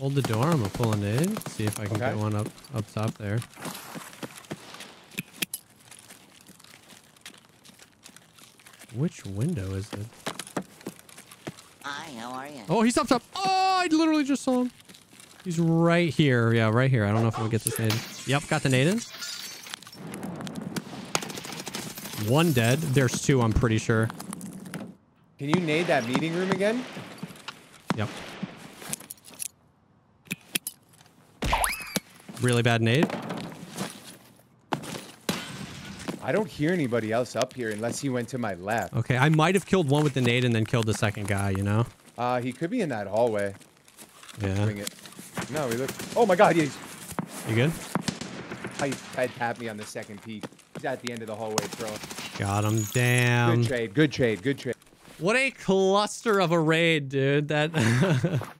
Hold the door. I'm gonna pull a nade. See if I can get one up top there. Which window is it? Hi, how are you? Oh, he's up top. Oh, I literally just saw him. He's right here. Yeah, right here. I don't know if I'll get this nade. Yep, got the nade in. One dead. There's two, I'm pretty sure. Can you nade that meeting room again? Yep. Really bad nade. I don't hear anybody else up here unless he went to my left. Okay, I might have killed one with the nade and then killed the second guy, you know? He could be in that hallway. Yeah. It. No, he looked... Oh my god, he's... You good? I tapped me on the second peak. He's at the end of the hallway, bro. Got him. Damn. Good trade. What a cluster of a raid, dude. That